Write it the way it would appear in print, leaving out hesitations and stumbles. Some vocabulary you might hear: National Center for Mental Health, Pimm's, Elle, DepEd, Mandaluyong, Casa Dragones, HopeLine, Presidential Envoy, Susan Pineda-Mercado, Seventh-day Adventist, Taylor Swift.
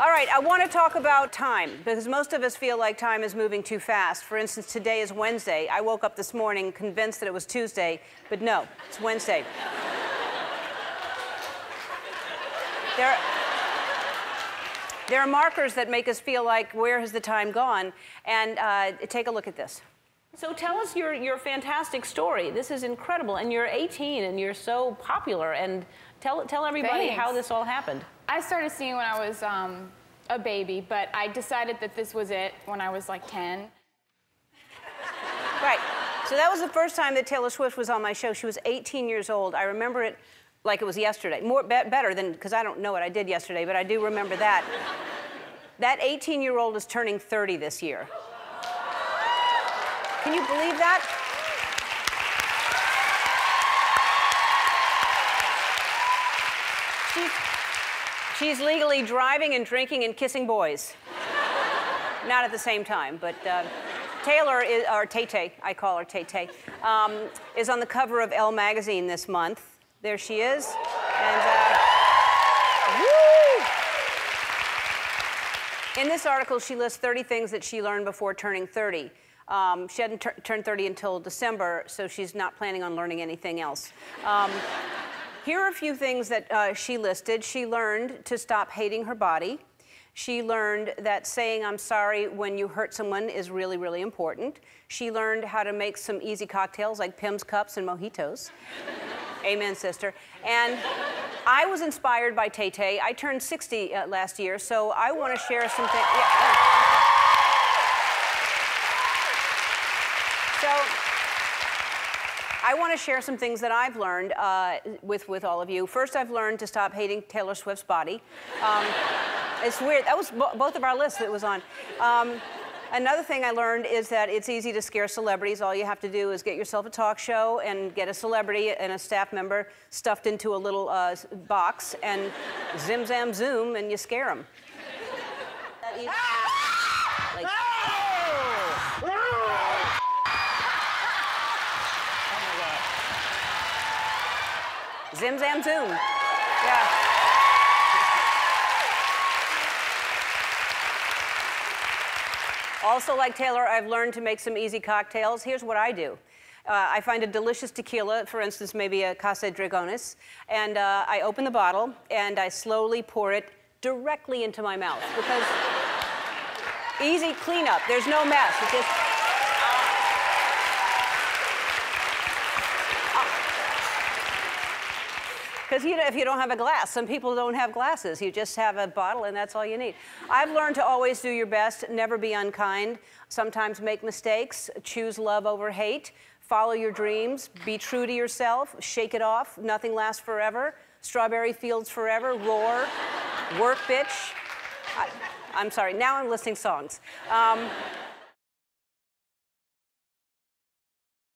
All right, I want to talk about time, because most of us feel like time is moving too fast. For instance, today is Wednesday. I woke up this morning convinced that it was Tuesday, but no, it's Wednesday. There are markers that make us feel like, where has the time gone? And take a look at this. So tell us your fantastic story. This is incredible, and you're 18, and you're so popular. And tell everybody how this all happened. I started singing when I was a baby, but I decided that this was it when I was like 10. Right. So that was the first time that Taylor Swift was on my show. She was 18 years old. I remember it like it was yesterday. Better than, because I don't know what I did yesterday, but I do remember that. That 18-year-old is turning 30 this year. Can you believe that? She's legally driving and drinking and kissing boys. Not at the same time, but Taylor, or Tay-Tay, I call her Tay-Tay, is on the cover of Elle magazine this month. There she is. And, woo! In this article, she lists 30 things that she learned before turning 30. She hadn't turned 30 until December, so she's not planning on learning anything else. Here are a few things that she listed. She learned to stop hating her body. She learned that saying I'm sorry when you hurt someone is really, really important. She learned how to make some easy cocktails like Pimm's cups and mojitos. Amen, sister. And I was inspired by Tay-Tay. I turned 60 last year, so I want to share some things. I want to share some things that I've learned with all of you. First, I've learned to stop hating Taylor Swift's body. It's weird. That was both of our lists that was on. Another thing I learned is that it's easy to scare celebrities. All you have to do is get yourself a talk show and get a celebrity and a staff member stuffed into a little box and zim, zam, zoom, and you scare them. Zim, zam, zoom. Yeah. Also, like Taylor, I've learned to make some easy cocktails. Here's what I do. I find a delicious tequila, for instance, maybe a Casa Dragones, and I open the bottle, and I slowly pour it directly into my mouth, because easy cleanup. There's no mess. It's just... Because you know, if you don't have a glass, some people don't have glasses. You just have a bottle, and that's all you need. I've learned to always do your best, never be unkind, sometimes make mistakes, choose love over hate, follow your dreams, be true to yourself, shake it off, nothing lasts forever, strawberry fields forever, roar, work, bitch. I'm sorry, now I'm listing songs.